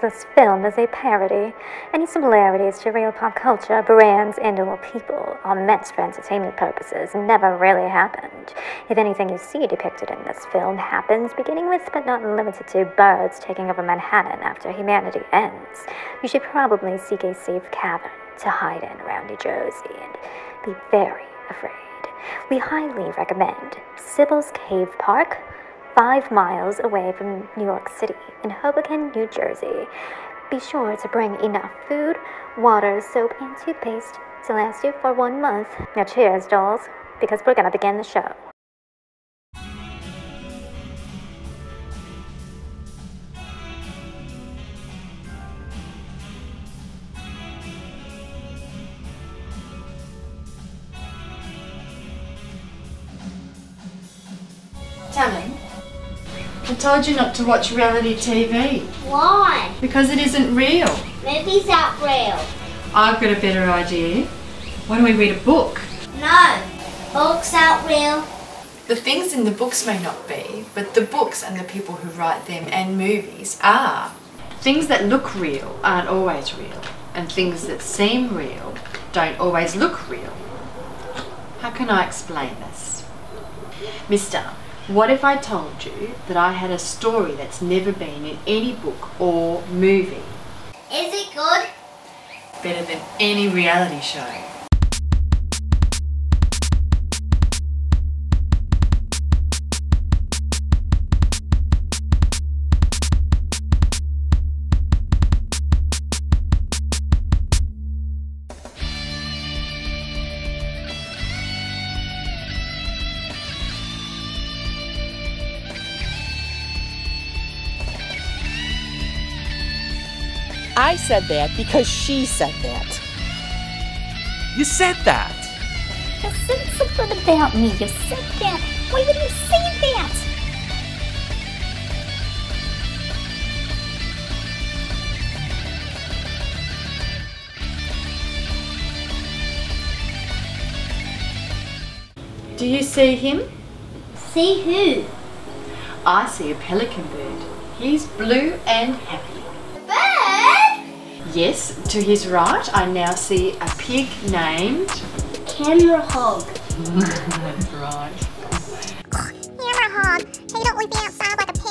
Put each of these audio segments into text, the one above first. This film is a parody. Any similarities to real pop culture, brands, and/or people are meant for entertainment purposes never really happened. If anything you see depicted in this film happens, beginning with but not limited to birds taking over Manhattan after humanity ends, you should probably seek a safe cavern to hide in around New Jersey and be very afraid. We highly recommend Sybil's Cave Park, 5 miles away from New York City in Hoboken, New Jersey. Be sure to bring enough food, water, soap, and toothpaste to last you for 1 month. Now cheers, dolls, because we're gonna begin the show. Darling, I told you not to watch reality TV. Why? Because it isn't real. Movies aren't real. I've got a better idea. Why don't we read a book? No, books aren't real. The things in the books may not be, but the books and the people who write them and movies are. Things that look real aren't always real, and things that seem real don't always look real. How can I explain this? Mister, what if I told you that I had a story that's never been in any book or movie? Is it good? Better than any reality show. I said that because she said that. You said that! You said something about me. You said that. Why would you say that? Do you see him? See who? I see a pelican bird. He's blue and happy. Yes, to his right, I now see a pig named... Camera Hog. That's right. Camera Hog, he don't leave me outside like a pig.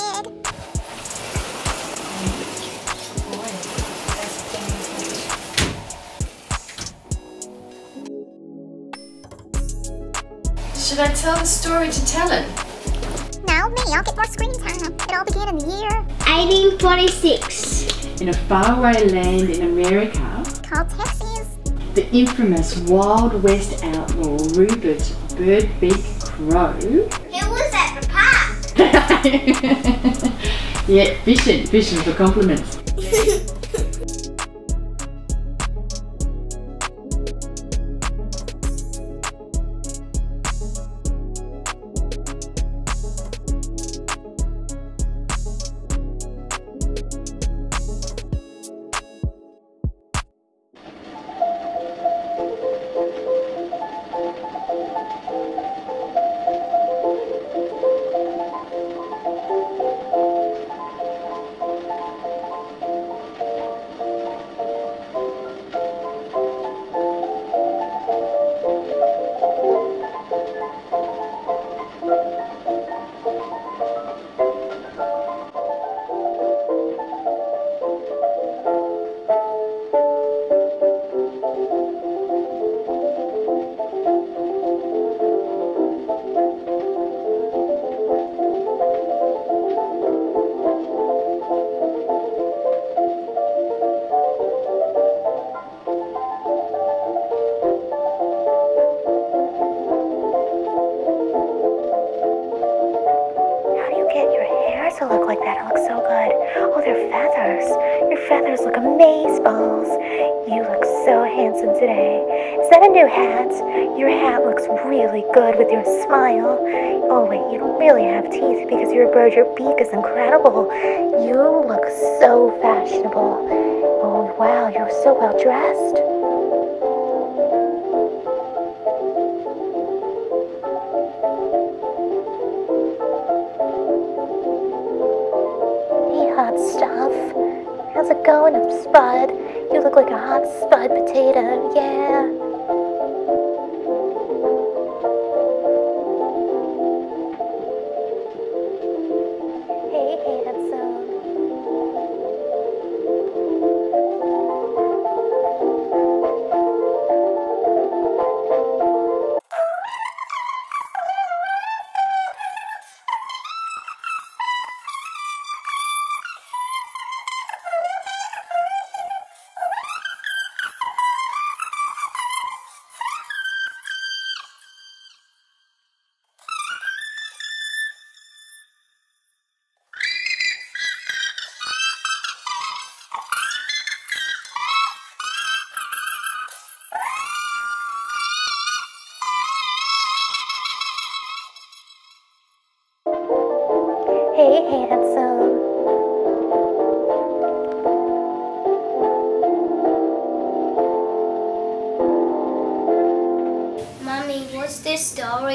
Should I tell the story to Talon? No, me, I'll get more screen time. It all began in the year... 1846. In a faraway land in America called Texas, the infamous Wild West outlaw Rupert Birdbeak Crow. Who was at the park? Yeah, fishing for compliments. Your beak is incredible. You look so fashionable. Oh wow, you're so well dressed. Hey, hot stuff. How's it growing up, Spud. You look like a hot spud potato, yeah.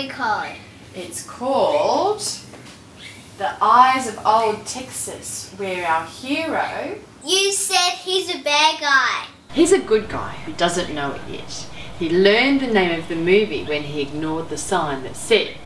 Called? It's called The Eyes of Old Texas, where our hero... You said he's a bad guy. He's a good guy who doesn't know it yet. He learned the name of the movie when he ignored the sign that said...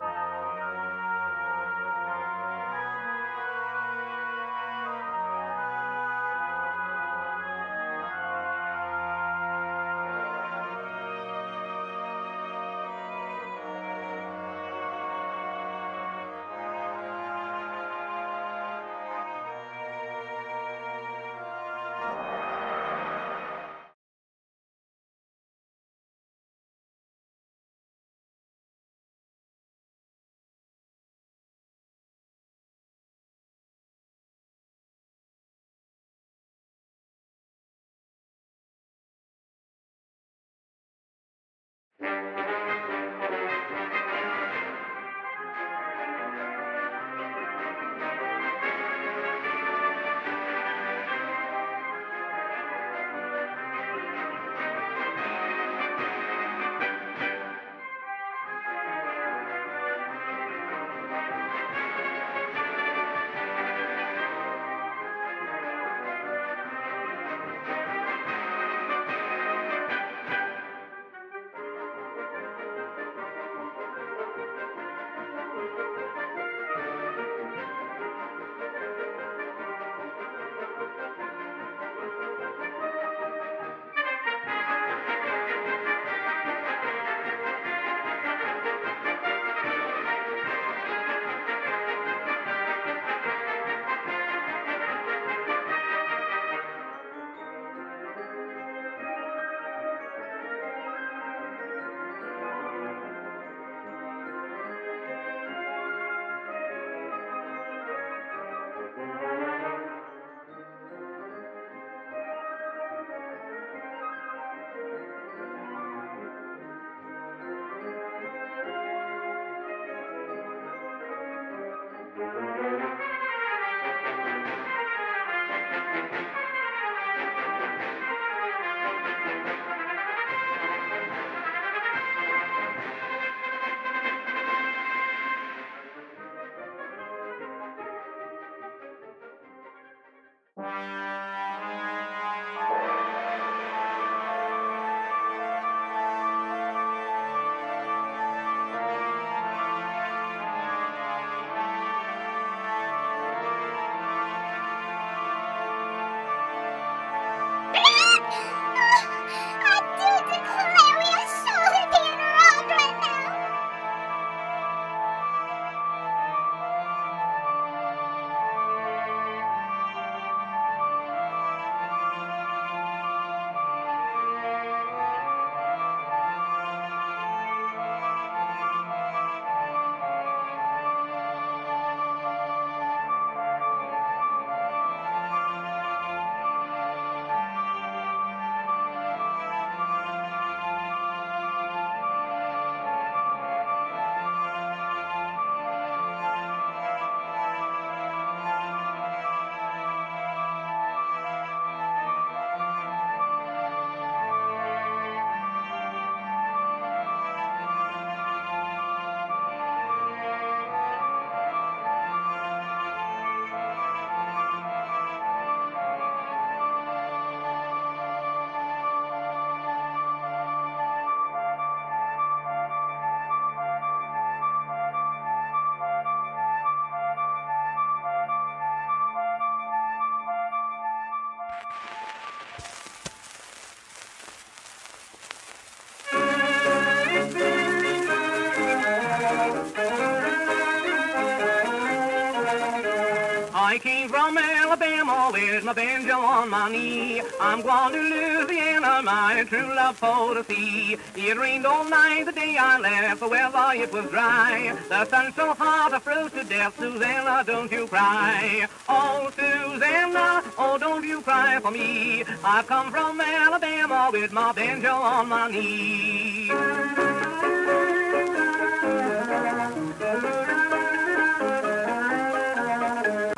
I came from Alabama with my banjo on my knee. I'm going to Louisiana, my true love for to see. It rained all night the day I left, the weather it was dry. The sun's so hot I froze to death. Susanna, don't you cry. Oh, Susanna, oh, don't you cry for me. I've come from Alabama with my banjo on my knee.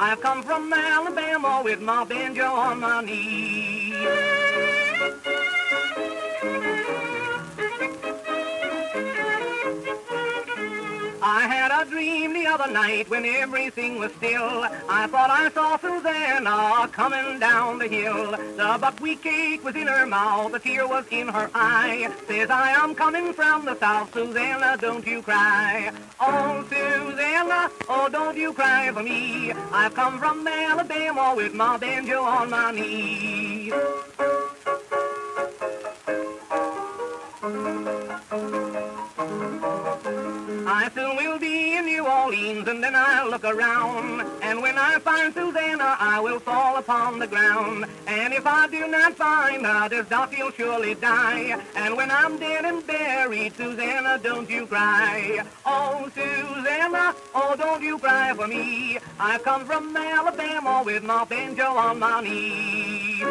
I've come from Alabama with my banjo on my knee. I had a dream the other night when everything was still. I thought I saw Susanna coming down the hill. The buckwheat cake was in her mouth, a tear was in her eye. Says I, I'm coming from the south, Susanna, don't you cry. Oh, Susanna, oh, don't you cry for me. I've come from Alabama with my banjo on my knee. I soon will be in New Orleans, and then I'll look around. And when I find Susanna, I will fall upon the ground. And if I do not find her, this dog will surely die. And when I'm dead and buried, Susanna, don't you cry. Oh, Susanna, oh, don't you cry for me. I've come from Alabama with my banjo on my knee.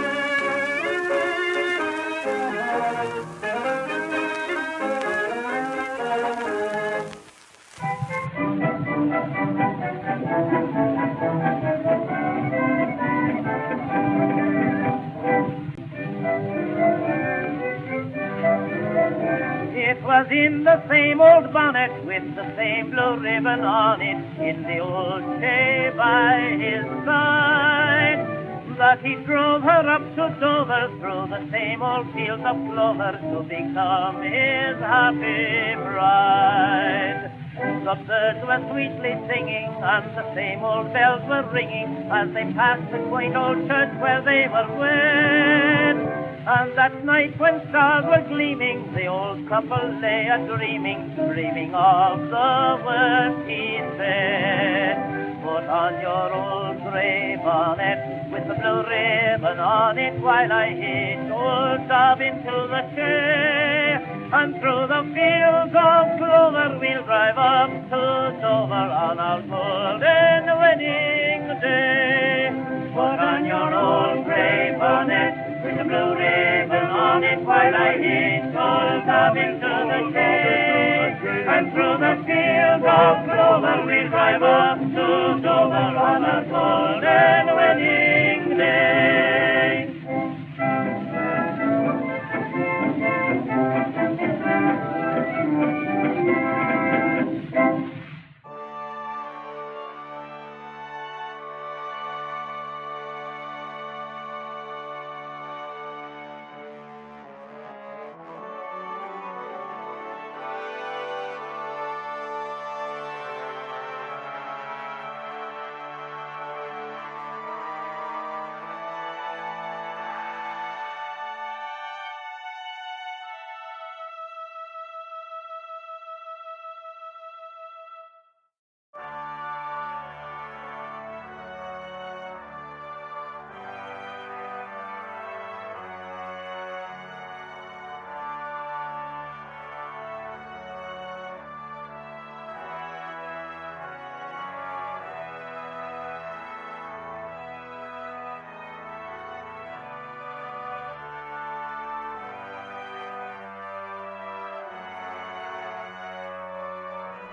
It was in the same old bonnet with the same blue ribbon on it, in the old day by his side. But he drove her up to Dover through the same old fields of clover to become his happy bride. The birds were sweetly singing, and the same old bells were ringing as they passed the quaint old church where they were wed. And that night when stars were gleaming, the old couple lay a-dreaming, dreaming of the words he said. Put on your old grey bonnet with the blue ribbon on it, while I hitch old Dob into the chair. And through the fields of clover we'll drive up to Dover on our golden wedding day. Put on your old grey bonnet with a blue ribbon on it, while I hitch old Dob into the hay. And through the fields of clover we'll drive up to Dover on our golden wedding day.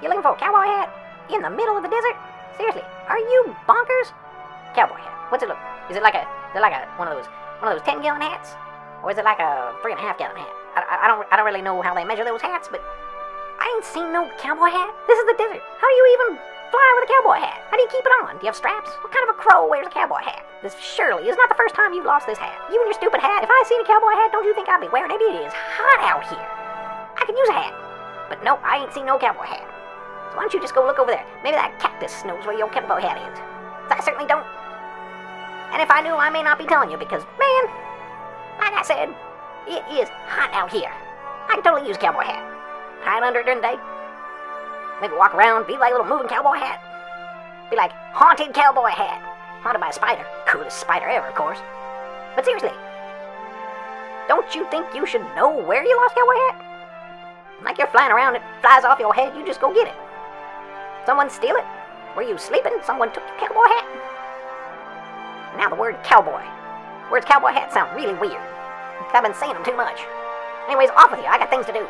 You looking for a cowboy hat? In the middle of the desert? Seriously, are you bonkers? Cowboy hat. What's it look? Is it like a one of those 10-gallon hats, or is it like a 3.5-gallon hat? I don't really know how they measure those hats, but I ain't seen no cowboy hat. This is the desert. How do you even fly with a cowboy hat? How do you keep it on? Do you have straps? What kind of a crow wears a cowboy hat? This surely is not the first time you've lost this hat. You and your stupid hat. If I seen a cowboy hat, don't you think I'd be wearing it? It is hot out here. I could use a hat, but nope, I ain't seen no cowboy hat. Why don't you just go look over there? Maybe that cactus knows where your cowboy hat is. I certainly don't. And if I knew, I may not be telling you because, man, like I said, it is hot out here. I can totally use a cowboy hat. Hide under it during the day. Maybe walk around, be like a little moving cowboy hat. Be like haunted cowboy hat. haunted by a spider. Coolest spider ever, of course. But seriously, don't you think you should know where you lost cowboy hat? Like you're flying around, it flies off your head, you just go get it. Someone steal it? Were you sleeping? Someone took your cowboy hat? Now the word cowboy. Words cowboy hat sound really weird. I've been saying them too much. Anyways, off with you, I got things to do.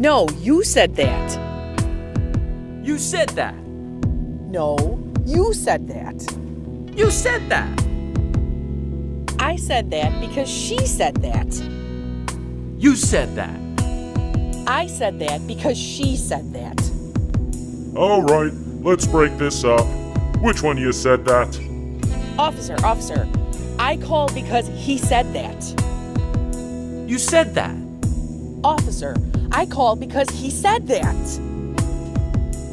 No, you said that. You said that. No, you said that. You said that. I said that because she said that. You said that. I said that because she said that. All right, let's break this up. Which one of you said that? Officer, I called because he said that. You said that. Officer, I called because he said that.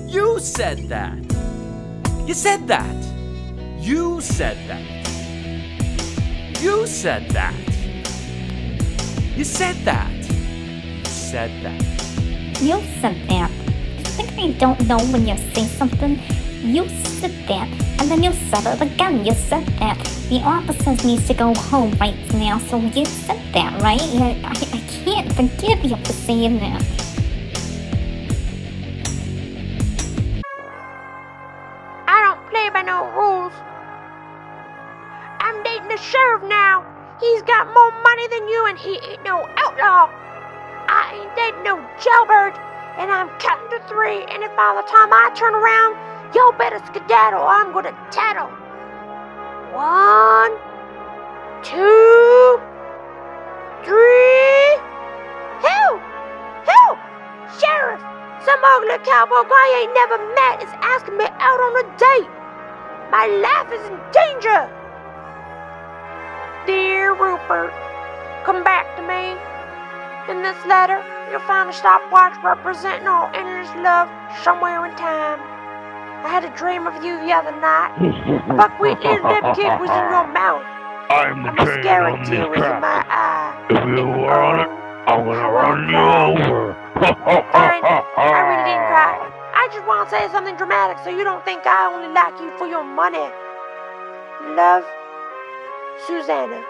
You said that. You said that. You said that. You said that. You said that. You said that. You said that. I don't know, when you say something, you said that, and then you said it again, you said that. The officers needs to go home right now, so you said that, right? I can't forgive you for saying that. I don't play by no rules. I'm dating the sheriff now. He's got more money than you, and he ain't no outlaw. I ain't dating no jailbird, and I'm counting to three, and if by the time I turn around, y'all better skedaddle, I'm gonna tattle. 1, 2, 3. Who? Who? Sheriff! Some ugly cowboy guy I ain't never met is asking me out on a date. My life is in danger. Dear Rupert, come back to me. In this letter, you'll find a stopwatch representing all enters love somewhere in time. I had a dream of you the other night. A buckwheat little kid was in your mouth. I'm the train on this track. If you were on it, I'm gonna run you over. Fine, I really didn't cry. I just want to say something dramatic so you don't think I only like you for your money. Love, Susanna.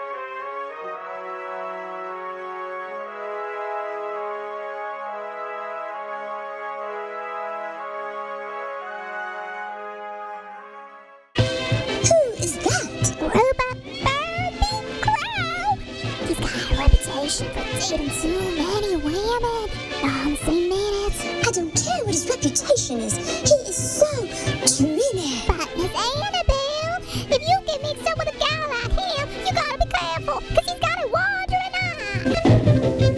Dating too many women all the same minutes. I don't care what his reputation is. He is so dreamy. But Miss Annabelle, if you can mix up with a guy like him, you gotta be careful, cause he's got a wandering eye.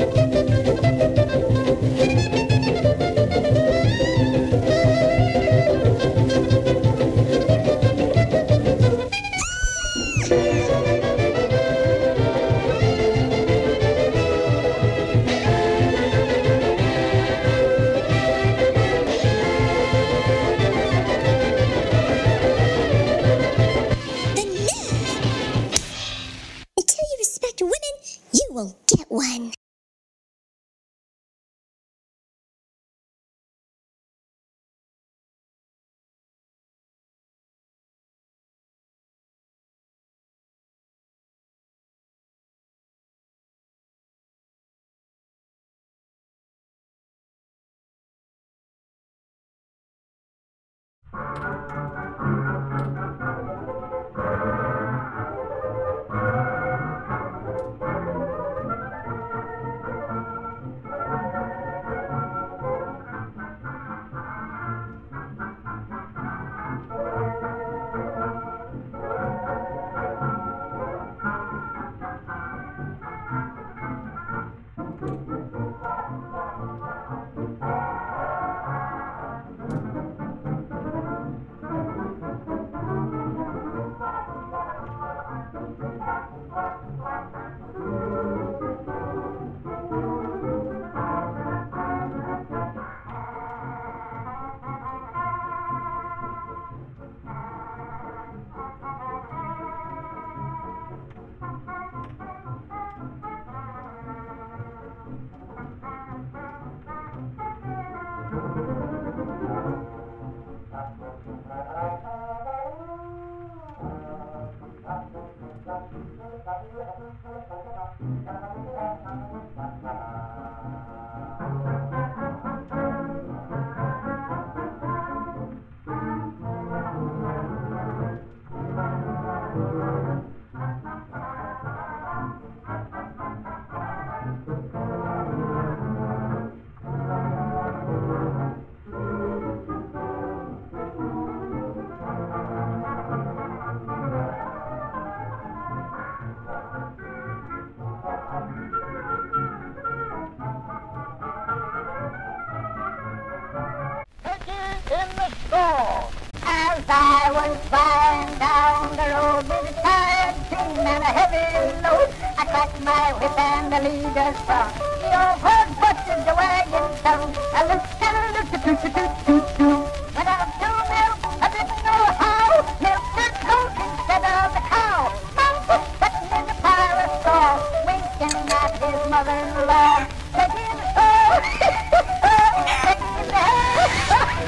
Mother-in-law, taking the soul, taking the head.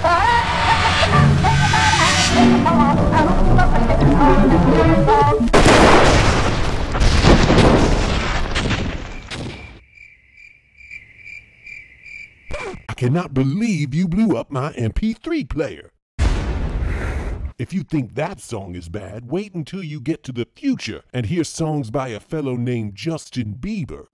I cannot believe you blew up my MP3 player. If you think that song is bad, wait until you get to the future and hear songs by a fellow named Justin Bieber.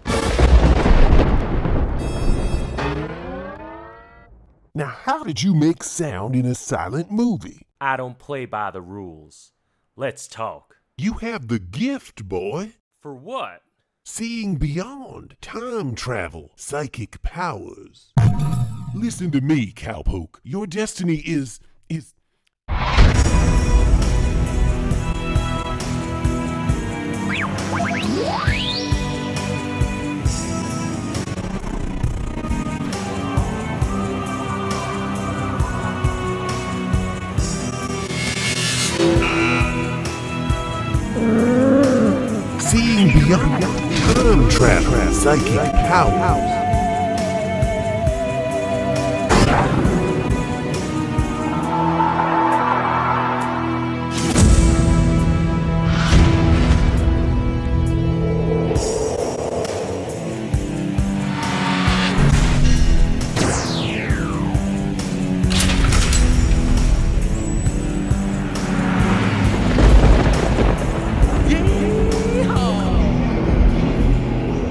Now, how did you make sound in a silent movie? I don't play by the rules. Let's talk. You have the gift, boy. For what? Seeing beyond, time travel, psychic powers. Listen to me, cowpoke. Your destiny is... Seeing beyond time travel, psychic powers.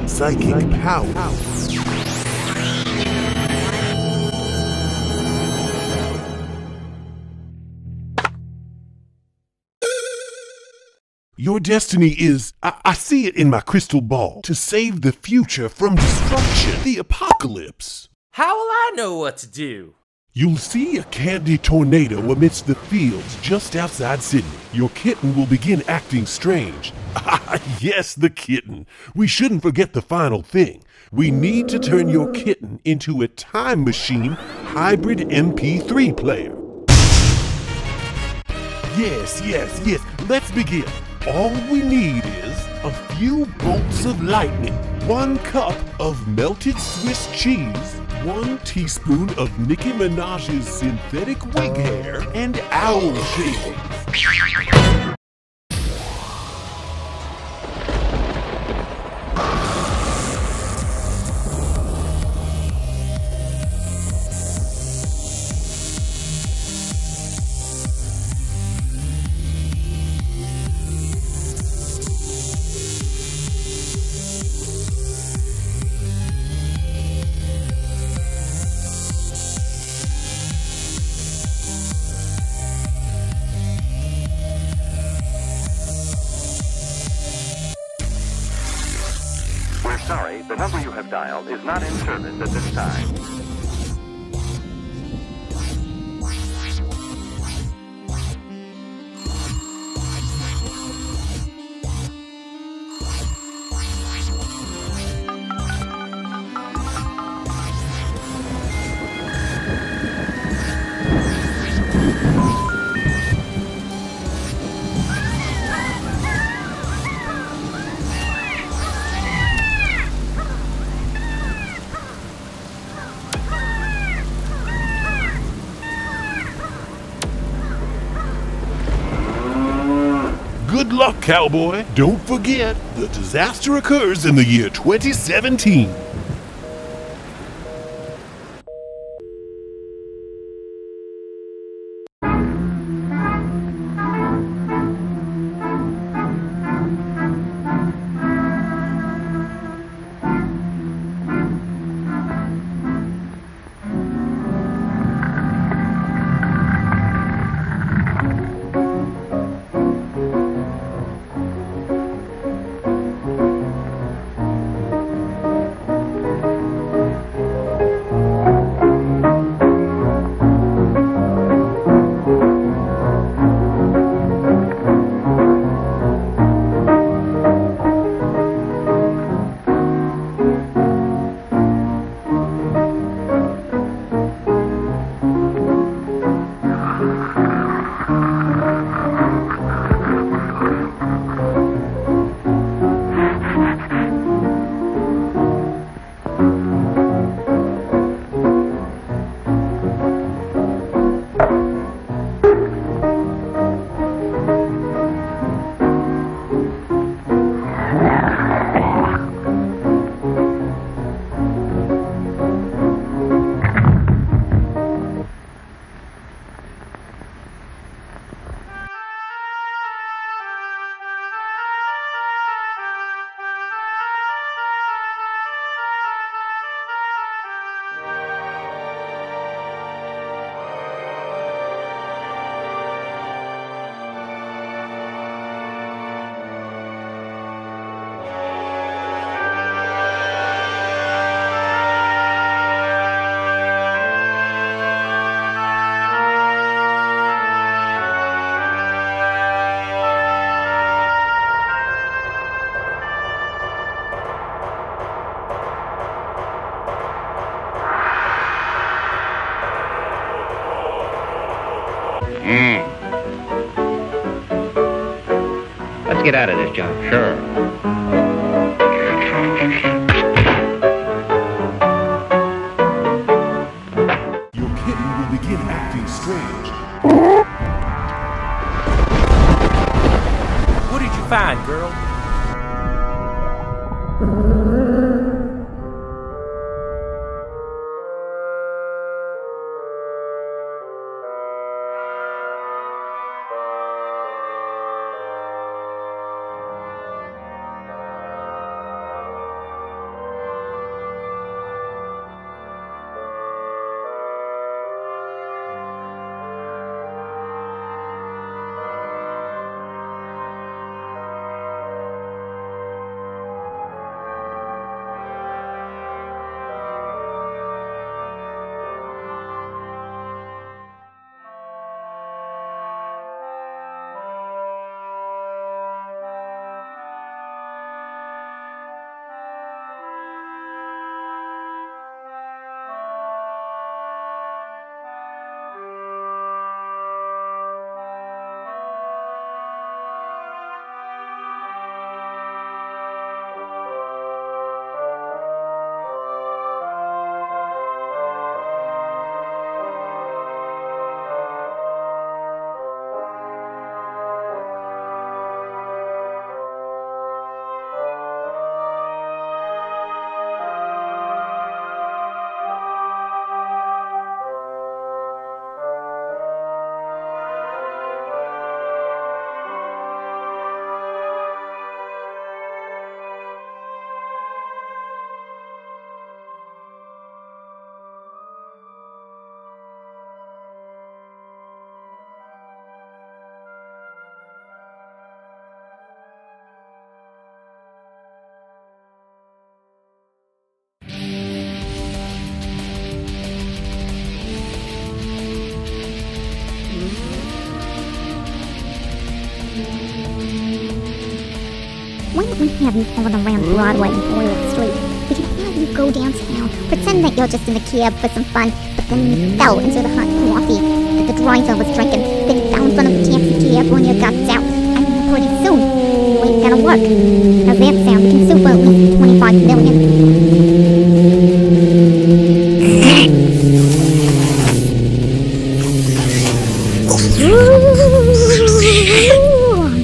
Psychic power. Your destiny is, I see it in my crystal ball, to save the future from destruction, the apocalypse. How will I know what to do? You'll see a candy tornado amidst the fields just outside Sydney. Your kitten will begin acting strange. Ah, yes, the kitten. We shouldn't forget the final thing. We need to turn your kitten into a time machine hybrid MP3 player. Yes. Let's begin. All we need is a few bolts of lightning, 1 cup of melted Swiss cheese, 1 teaspoon of Nicki Minaj's synthetic wig hair, and owl shavings. Sorry, the number you have dialed is not in service at this time. Good luck, cowboy! Don't forget, the disaster occurs in the year 2017. Let's get out of this, John. Sure. Your kitten will begin acting strange. What did you find, girl? We have you following around Broadway and Boyle Street. We can have you go downtown, pretend that you're just in the cab for some fun, but then you fell into the hot coffee that the driver was drinking, then you fell in front of the taxi cab when you got out, and pretty soon, you ain't gonna work. How's that sound? We can super at least 25 million.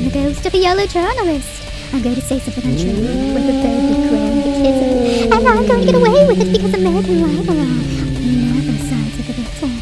The ghost of a yellow journalist. I'm going to say something untrue with a very big crown because I'm not going to get away with it because American rival are on the other side of the victims.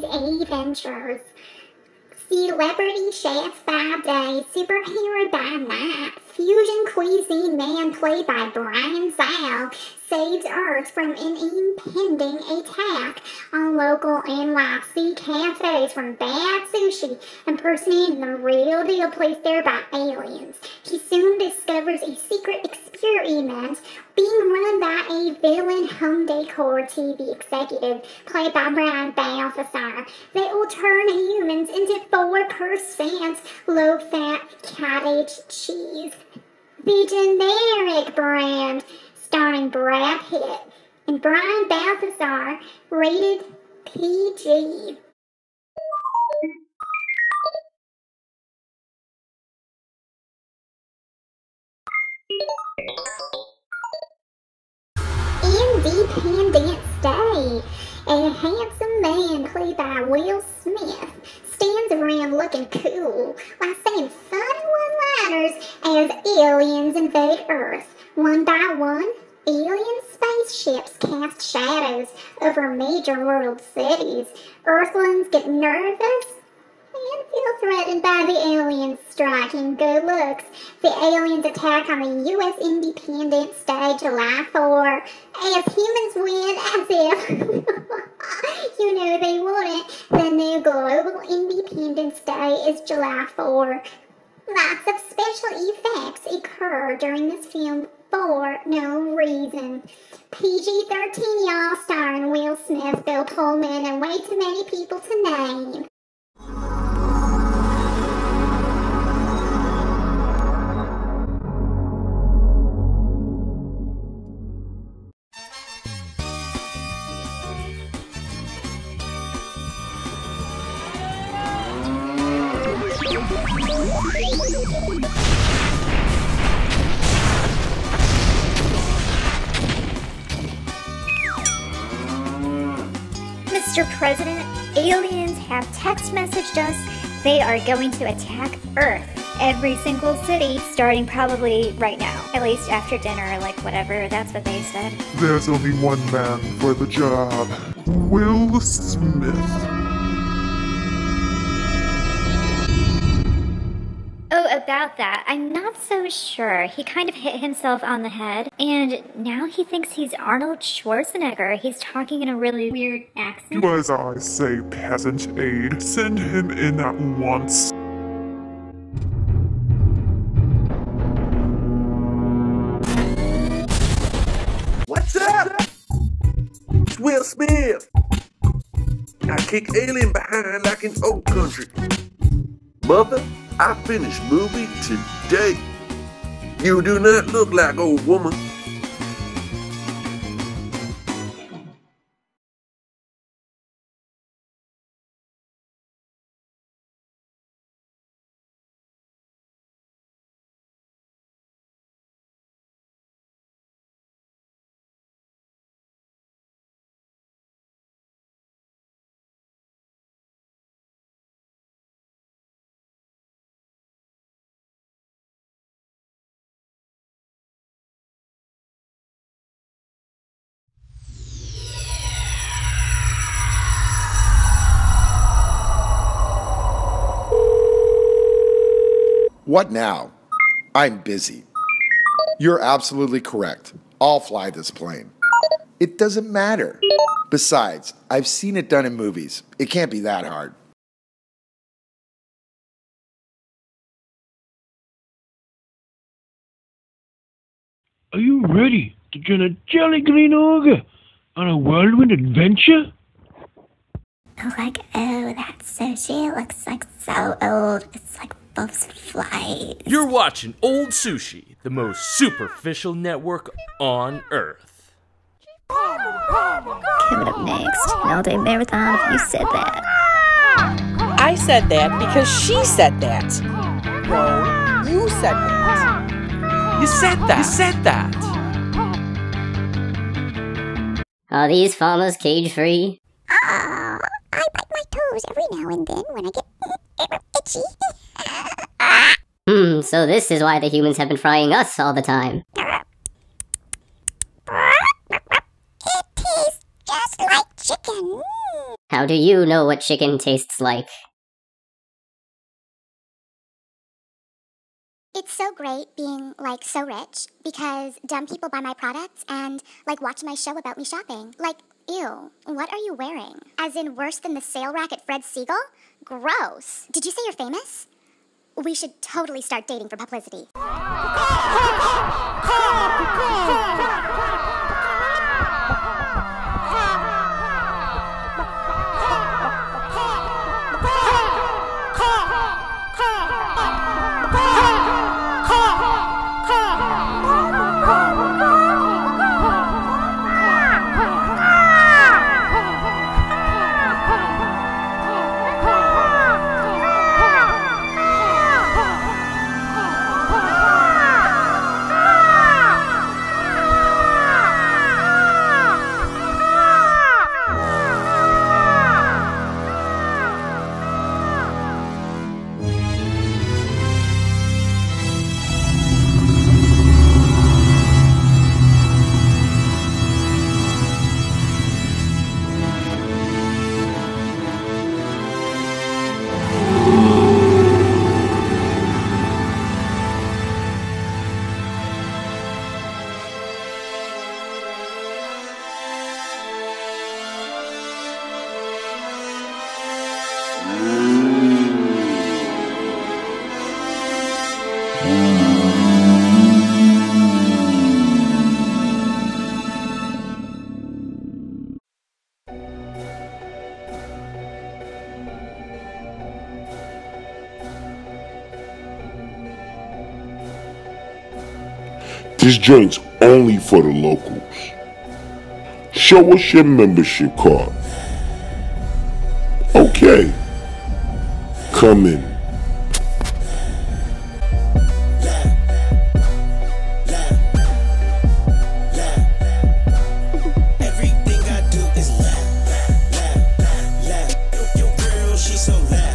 movies and adventures. Celebrity chefs by day, superhero by night, fusion cuisine man played by Brian Tsao saves Earth from an impending attack on local NYC cafes from Bad Sushi, impersonating the real deal placed there by aliens. He soon discovers a secret experiment being run by a villain home decor TV executive played by Brian Balthazar that will turn humans into 4% low-fat cottage cheese. The generic brand, starring Brad Pitt and Brian Balthazar, rated PG. Independence Day. A handsome man played by Will Smith stands around looking cool while saying funny one-liners as aliens invade Earth. One by one, alien spaceships cast shadows over major world cities. Earthlings get nervous and feel threatened by the aliens' striking good looks. The aliens attack on the U.S. Independence Day, July 4, as humans win as if, you know they wouldn't. The new Global Independence Day is July 4. Lots of special effects occur during this film for no reason. PG-13, y'all, starring Will Smith, Bill Pullman, and way too many people to name. Mr. President, aliens have text messaged us. They are going to attack Earth. Every single city, starting probably right now. At least after dinner, like whatever, that's what they said. There's only one man for the job. Will Smith. About that, I'm not so sure. He kind of hit himself on the head, and now he thinks he's Arnold Schwarzenegger. He's talking in a really weird accent. Do as I say, peasant aid. Send him in at once. What's up? It's Will Smith. I kick alien behind like in old country. Mother, I finished movie today. You do not look like old woman. What now? I'm busy. You're absolutely correct. I'll fly this plane. It doesn't matter. Besides, I've seen it done in movies. It can't be that hard. Are you ready to join a jolly green ogre on a whirlwind adventure? Like, oh, that sushi looks like so old. It's like flies. You're watching Old Sushi, the most superficial network on Earth. Coming up next, an all-day marathon if you said that. I said that because she said that. Whoa, you said that. You said that. You said that. Are these farmers cage-free? Oh, I bite my toes every now and then when I get itchy. So this is why the humans have been frying us all the time. It tastes just like chicken. How do you know what chicken tastes like? It's so great being, like, so rich because dumb people buy my products and, like, watch my show about me shopping. Like, ew, what are you wearing? As in worse than the sale rack at Fred Siegel? Gross. Did you say you're famous? We should totally start dating for publicity. This joint's only for the locals. Show us your membership card. Okay. Come in. Everything I do is laugh, laugh, laugh, laugh. Your girl, she's so loud.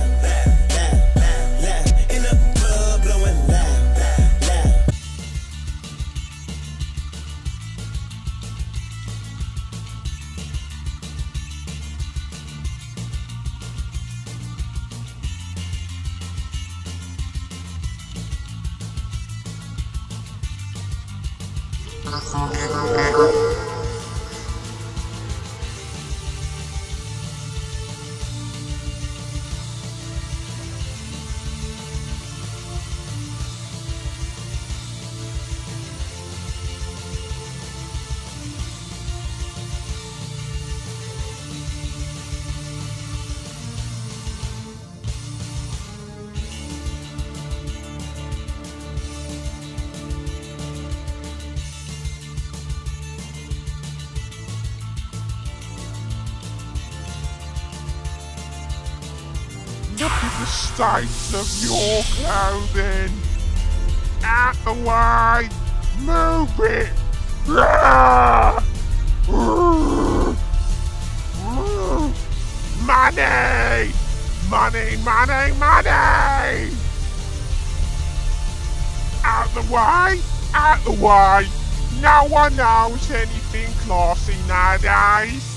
Look at the size of your clothing! Out the way! Move it! Money! Money, money, money! Out the way! Out the way! No one knows anything classy nowadays!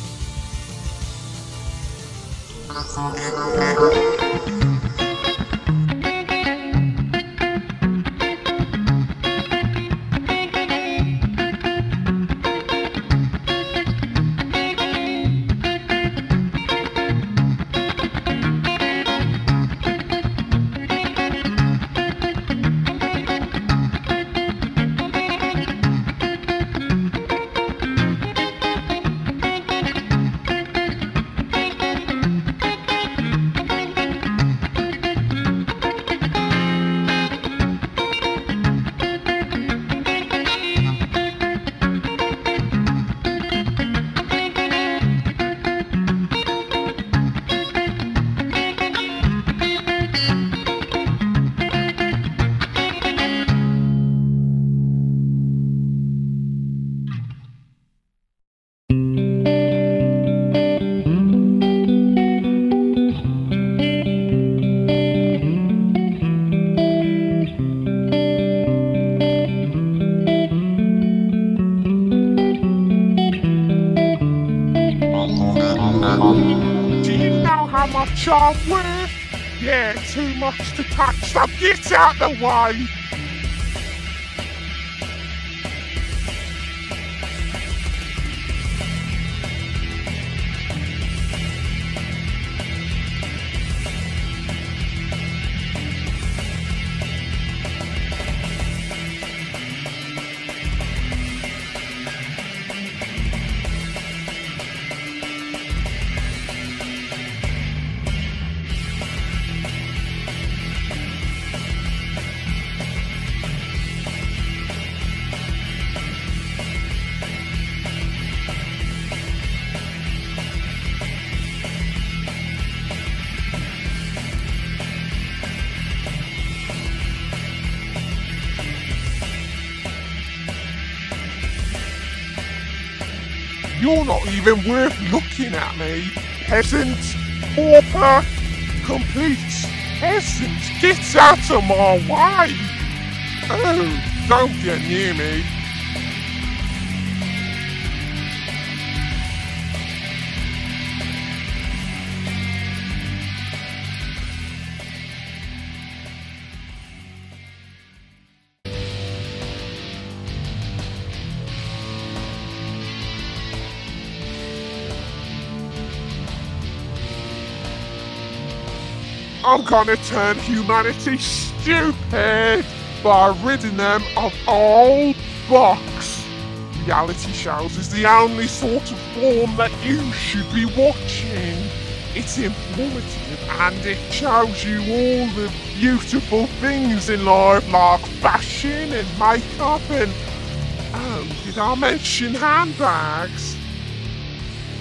Stop, Chartworth! Yeah, too much to touch. Stop, get out the way! You're not even worth looking at me, peasant, pauper, complete peasant, get out of my way! Oh, don't get near me. I'm gonna turn humanity stupid by ridding them of all box. Reality shows is the only sort of form that you should be watching. It's informative and it shows you all the beautiful things in life, like fashion and makeup and... oh, did I mention handbags?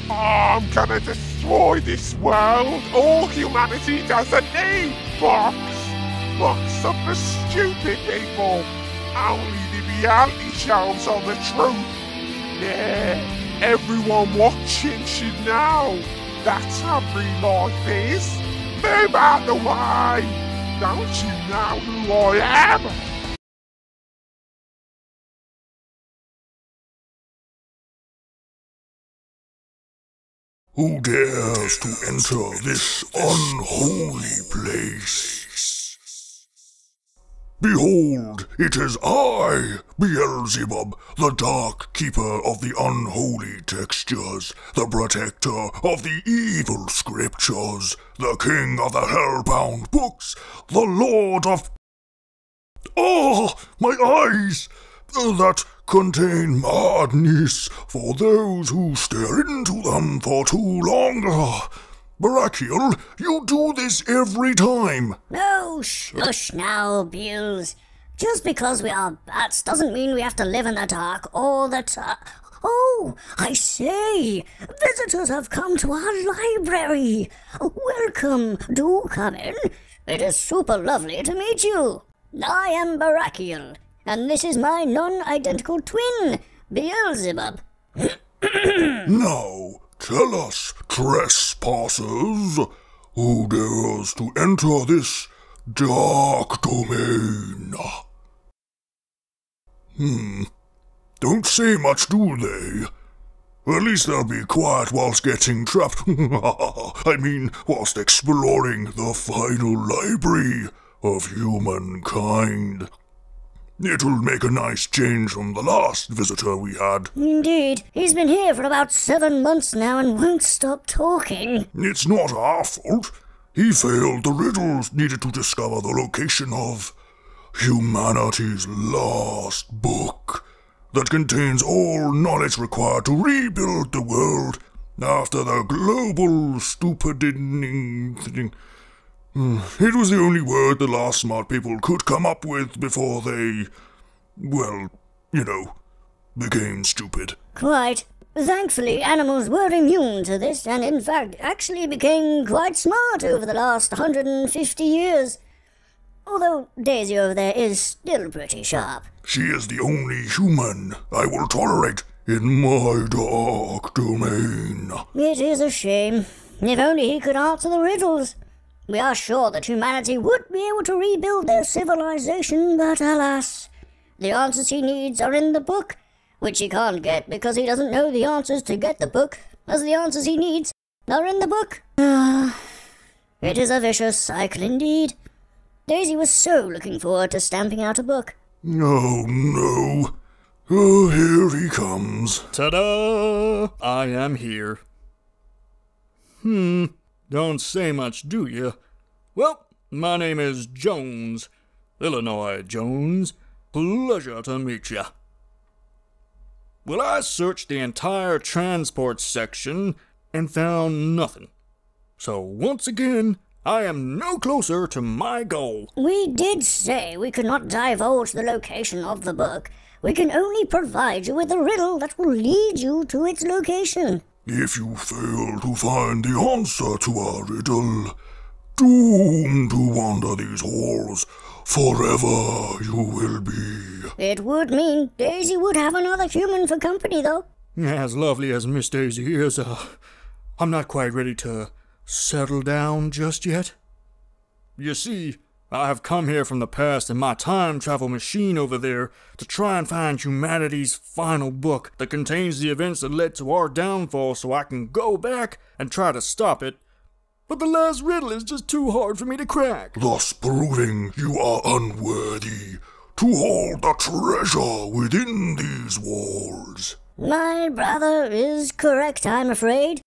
Oh, I'm gonna destroy this world. All humanity doesn't need box. Box of the stupid people. Only the reality shows are the truth. Yeah, everyone watching should know. That's how real life is. Move out the way. Don't you know who I am? Who dares to enter this unholy place? Behold, it is I, Beelzebub, the Dark Keeper of the Unholy Textures, the Protector of the Evil Scriptures, the King of the Hellbound Books, the Lord of... Ah, my eyes! That contain madness for those who stare into them for too long. Barachial, you do this every time. No, shush now, Beels. Just because we are bats doesn't mean we have to live in the dark all the time. Oh, I say, visitors have come to our library. Welcome, do come in. It is super lovely to meet you. I am Barachial. And this is my non-identical twin, Beelzebub. Now, tell us, trespassers, who dares to enter this dark domain? Don't say much, do they? At least they'll be quiet whilst getting trapped. I mean, whilst exploring the final library of humankind. It'll make a nice change from the last visitor we had. Indeed. He's been here for about 7 months now and won't stop talking. It's not our fault. He failed the riddles needed to discover the location of humanity's last book that contains all knowledge required to rebuild the world after the global stupid-ening thing. It was the only word the last smart people could come up with before they, well, you know, became stupid. Quite. Thankfully, animals were immune to this, and in fact actually became quite smart over the last 150 years. Although Daisy over there is still pretty sharp. She is the only human I will tolerate in my dark domain. It is a shame. If only he could answer the riddles. We are sure that humanity would be able to rebuild their civilization, but alas, the answers he needs are in the book, which he can't get because he doesn't know the answers to get the book, as the answers he needs are in the book. It is a vicious cycle indeed. Daisy was so looking forward to stamping out a book. Oh no. Oh, here he comes. Ta-da! I am here. Don't say much, do you? Well, my name is Jones. Illinois Jones. Pleasure to meet ya. Well, I searched the entire transport section and found nothing. So once again, I am no closer to my goal. We did say we could not divulge the location of the book. We can only provide you with a riddle that will lead you to its location. If you fail to find the answer to our riddle, doomed to wander these halls, forever you will be. It would mean Daisy would have another human for company, though. As lovely as Miss Daisy is, I'm not quite ready to settle down just yet. You see, I have come here from the past in my time travel machine over there to try and find humanity's final book that contains the events that led to our downfall so I can go back and try to stop it. But the last riddle is just too hard for me to crack. Thus proving you are unworthy to hold the treasure within these walls. My brother is correct, I'm afraid.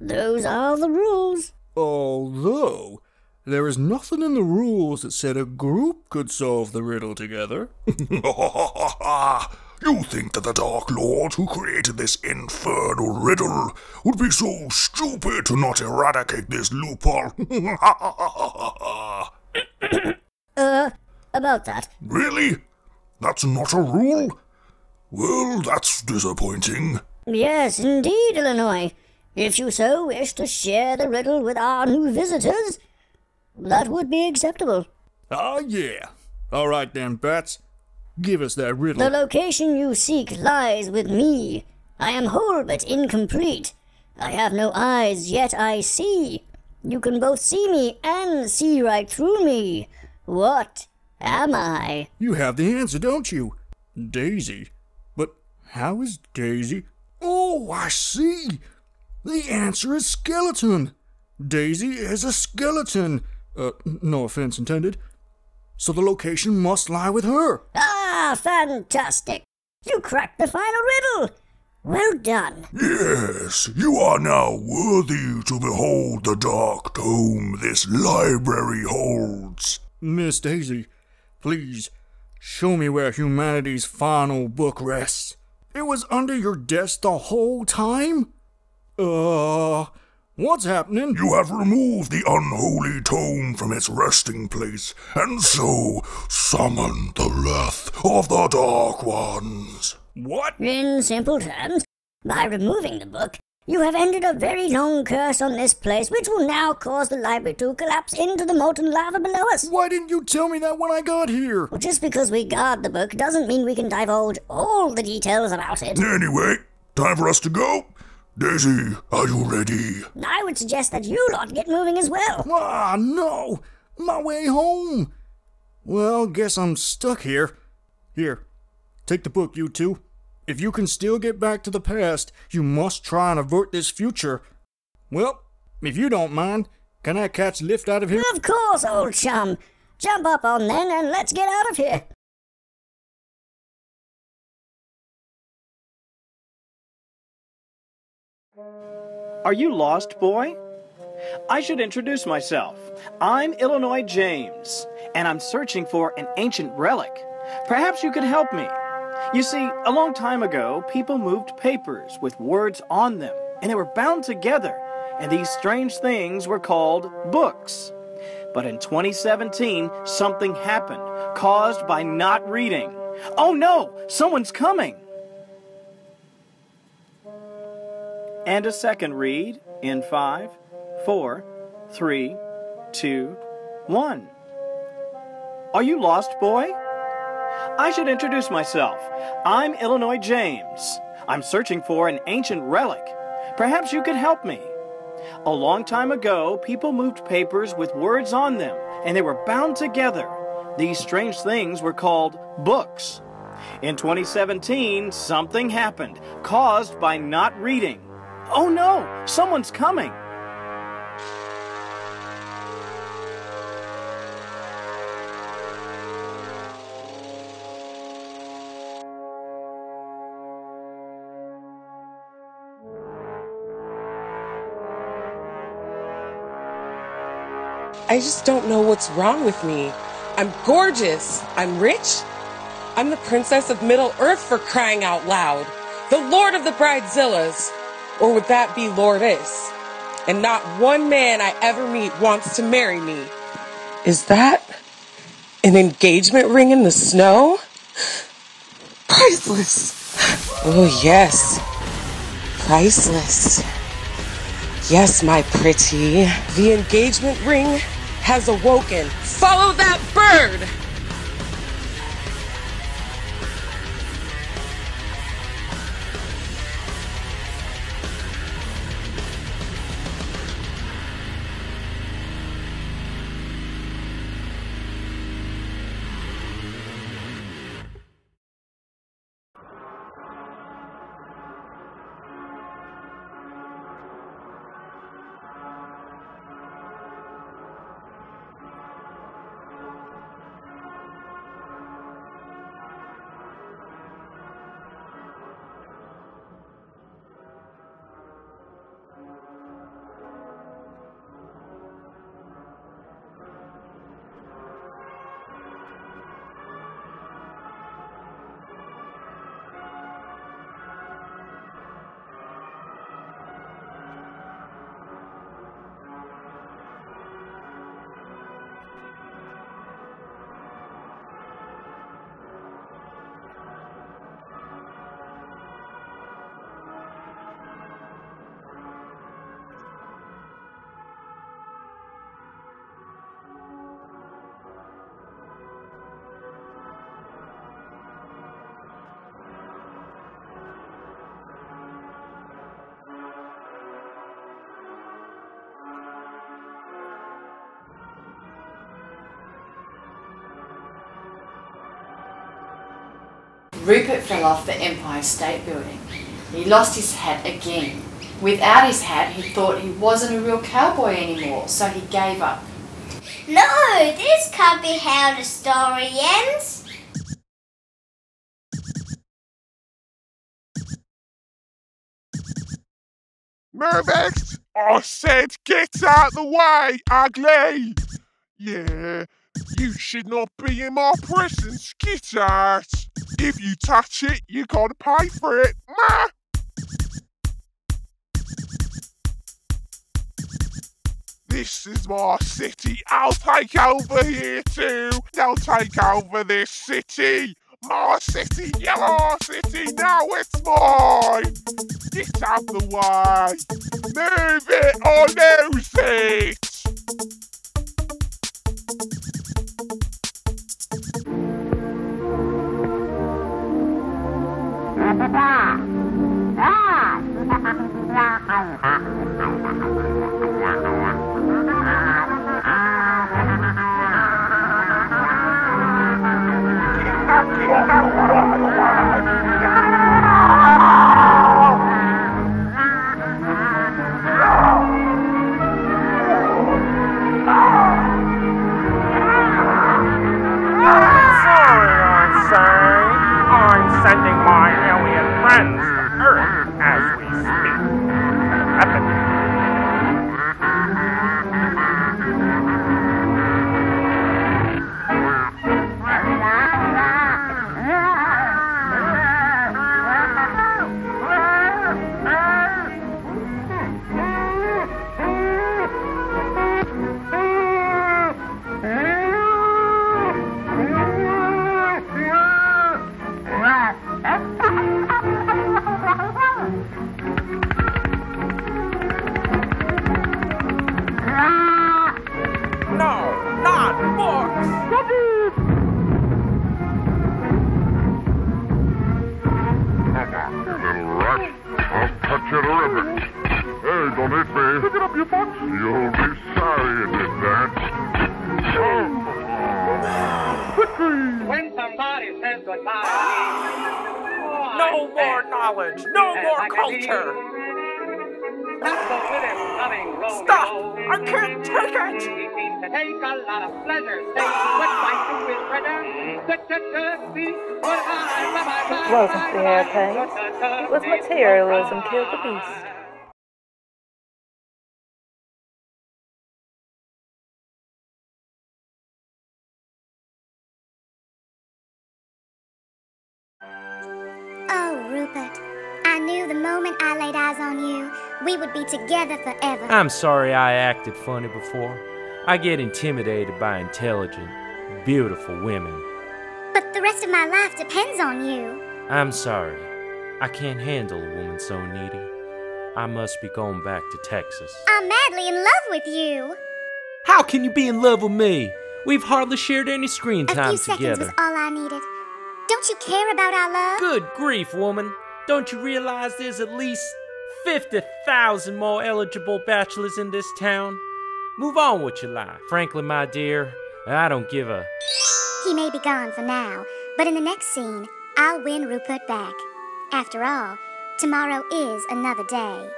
Those are the rules. Although, there is nothing in the rules that said a group could solve the riddle together. You think that the Dark Lord who created this infernal riddle would be so stupid to not eradicate this loophole? About that. Really? That's not a rule? Well, that's disappointing. Yes, indeed, Illinois. If you so wish to share the riddle with our new visitors, that would be acceptable. Oh, yeah. All right then, Bats. Give us that riddle. The location you seek lies with me. I am whole but incomplete. I have no eyes, yet I see. You can both see me and see right through me. What am I? You have the answer, don't you? Daisy. But how is Daisy? Oh, I see. The answer is skeleton. Daisy is a skeleton. No offense intended. So the location must lie with her. Ah, fantastic. You cracked the final riddle. Well done. Yes, you are now worthy to behold the dark tome this library holds. Miss Daisy, please, show me where humanity's final book rests. It was under your desk the whole time? What's happening? You have removed the unholy tome from its resting place, and so summoned the wrath of the Dark Ones. What? In simple terms, by removing the book, you have ended a very long curse on this place, which will now cause the library to collapse into the molten lava below us. Why didn't you tell me that when I got here? Well, just because we guard the book doesn't mean we can divulge all the details about it. Anyway, time for us to go. Daisy, are you ready? I would suggest that you lot get moving as well. Ah, no! My way home! Well, guess I'm stuck here. Here, take the book, you two. If you can still get back to the past, you must try and avert this future. Well, if you don't mind, can I catch a lift out of here? Of course, old chum! Jump up on then and let's get out of here! Are you lost, boy? I should introduce myself. I'm Illinois James, and I'm searching for an ancient relic. Perhaps you could help me. You see, a long time ago, people moved papers with words on them, and they were bound together, and these strange things were called books. But in 2017, something happened, caused by not reading. Oh no! Someone's coming! And a second read in 5, 4, 3, 2, 1. Are you lost, boy? I should introduce myself. I'm Illinois James. I'm searching for an ancient relic. Perhaps you could help me. A long time ago, people moved papers with words on them, and they were bound together. These strange things were called books. In 2017, something happened, caused by not reading. Oh no! Someone's coming! I just don't know what's wrong with me. I'm gorgeous. I'm rich. I'm the princess of Middle-earth, for crying out loud. The lord of the Bridezillas. Or would that be lordess? And not one man I ever meet wants to marry me. Is that an engagement ring in the snow? Priceless. Oh, yes. Priceless. Yes, my pretty. The engagement ring has awoken. Follow that bird! Rupert fell off the Empire State Building. He lost his hat again. Without his hat, he thought he wasn't a real cowboy anymore, so he gave up. No, this can't be how the story ends. Mervex! I said get out the way, ugly! Yeah, you should not be in my presence, get out! If you touch it, you gotta pay for it. Mwah! This is my city. I'll take over here too. They'll take over this city. My city, yellow city. Now it's mine. Get out the way. Move it or lose it. Wasn't the airplanes, it was materialism killed the beast. Rupert. I knew the moment I laid eyes on you, we would be together forever. I'm sorry I acted funny before. I get intimidated by intelligent, beautiful women. But the rest of my life depends on you. I'm sorry. I can't handle a woman so needy. I must be going back to Texas. I'm madly in love with you. How can you be in love with me? We've hardly shared any screen time together. A few seconds was all I needed. Don't you care about our love? Good grief, woman. Don't you realize there's at least 50,000 more eligible bachelors in this town? Move on with your life. Frankly, my dear, I don't give a... He may be gone for now, but in the next scene, I'll win Rupert back. After all, tomorrow is another day.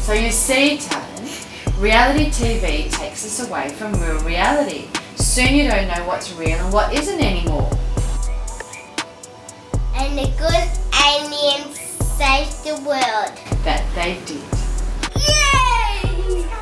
So you see, Taryn, reality TV takes us away from real reality. Soon you don't know what's real and what isn't anymore. And the good aliens saved the world. That they did. Yay!